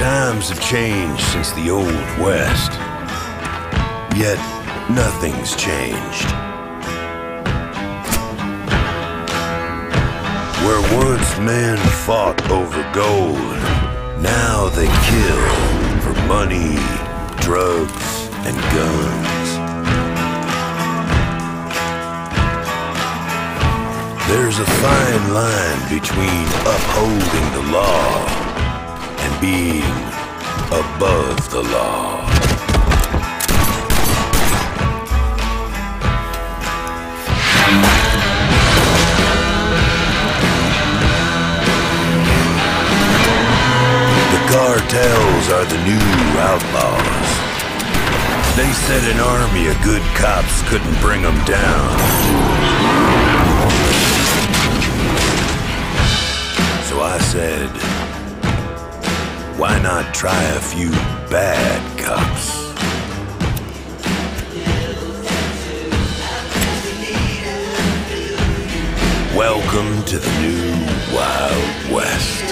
Times have changed since the Old West, yet nothing's changed. Where once men fought over gold, now they kill for money, drugs, and guns. There's a fine line between upholding the law and being above the law. Cartels are the new outlaws. They said an army of good cops couldn't bring them down. So I said, why not try a few bad cops? Welcome to the new Wild West.